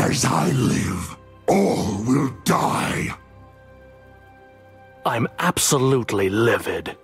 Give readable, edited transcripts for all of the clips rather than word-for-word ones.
As I live, all will die. I'm absolutely livid.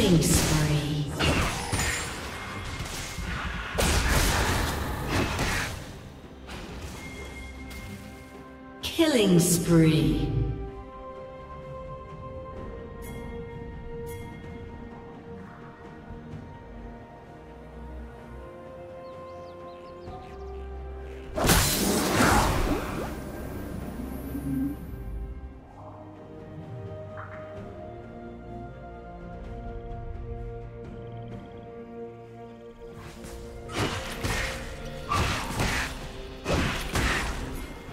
Killing spree. Killing spree.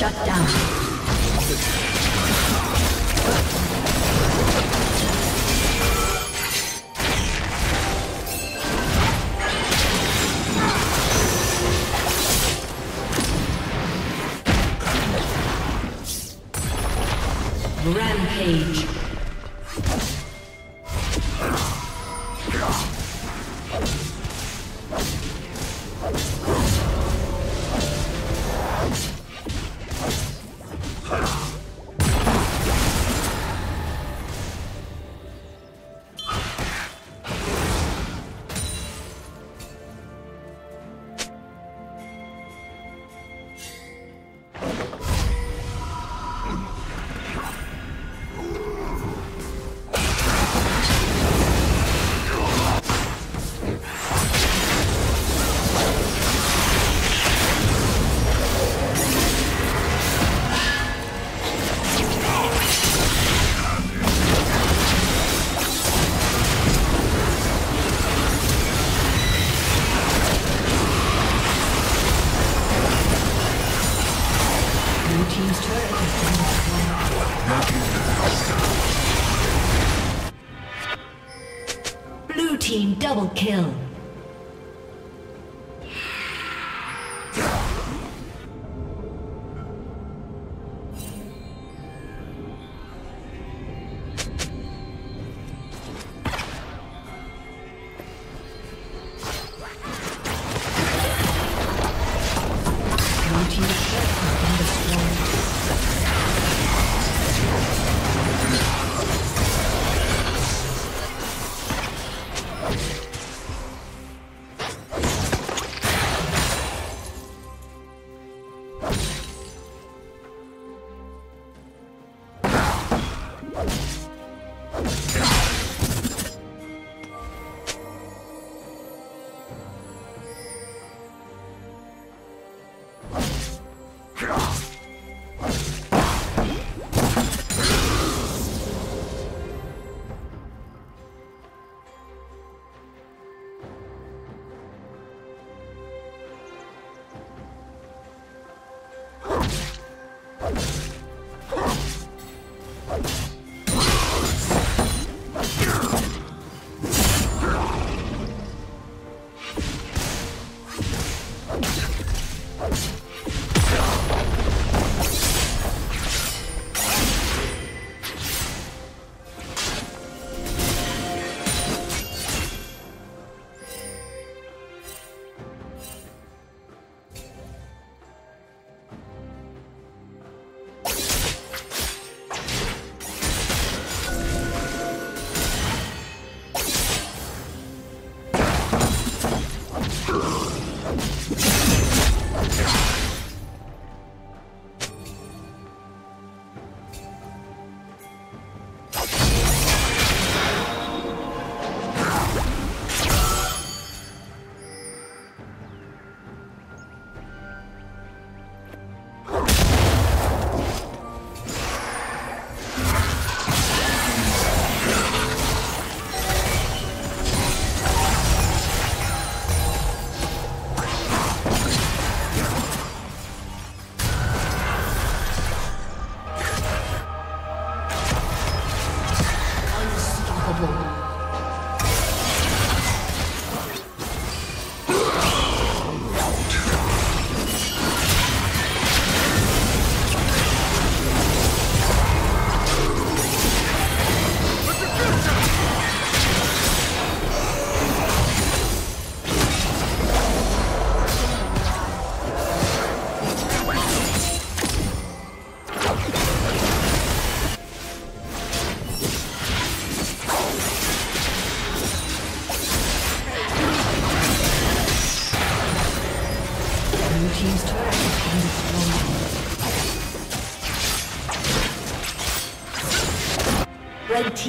Shut down. Rampage. Blue team double kill.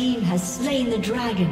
team has slain the dragon.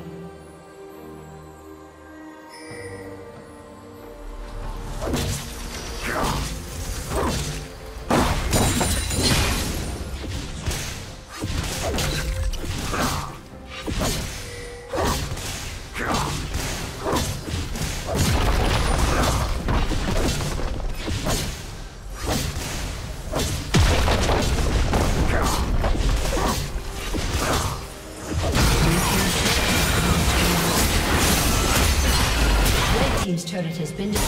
Turret has been destroyed.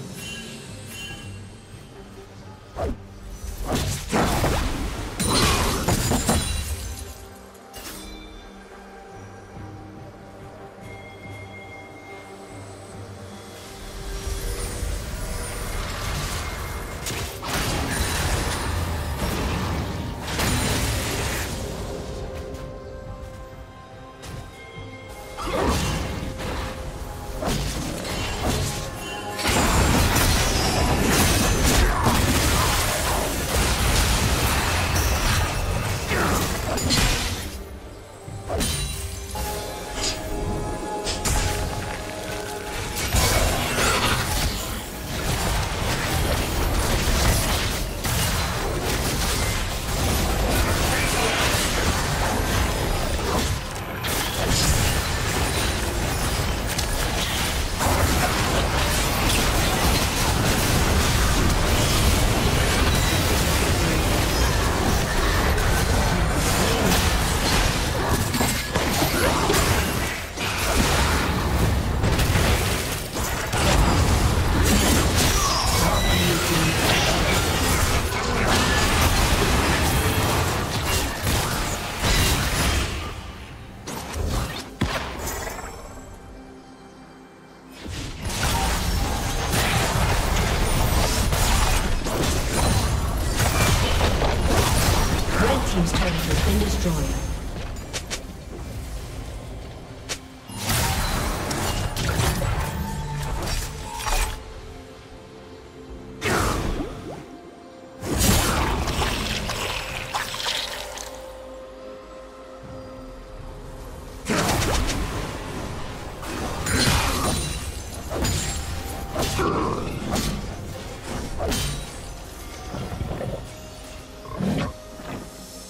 destroyed.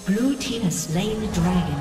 Blue team has slain the dragon.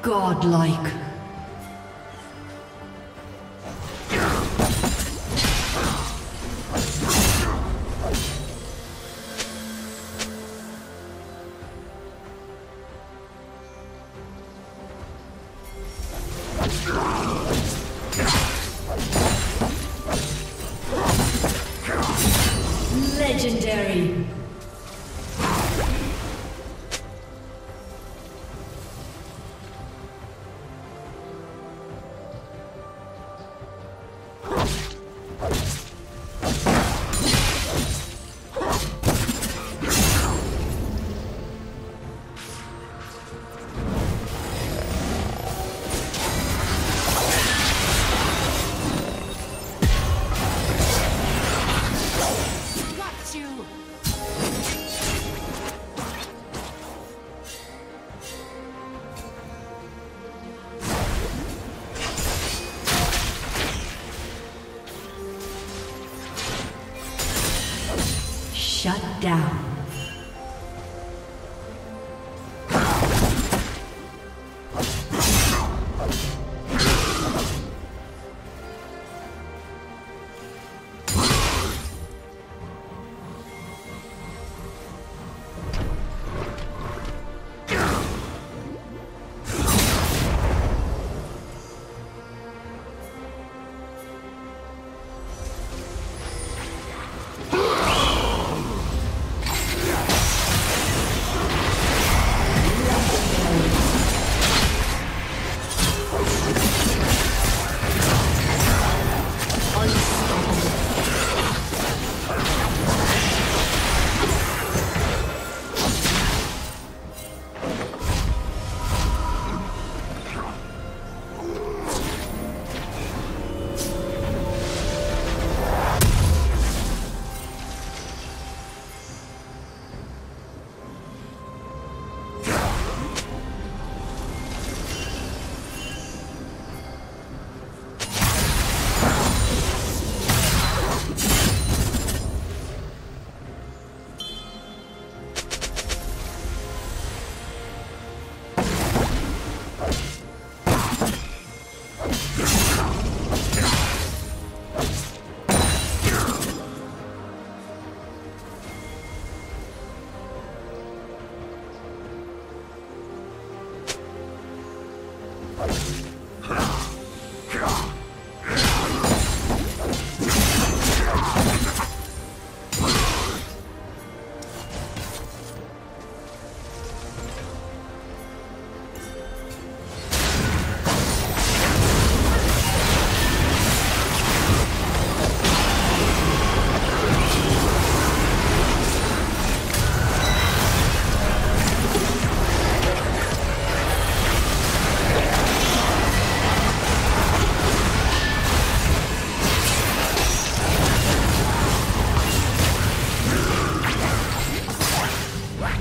Godlike. Legendary. Shut down.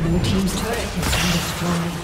Blue team's turret has been destroyed.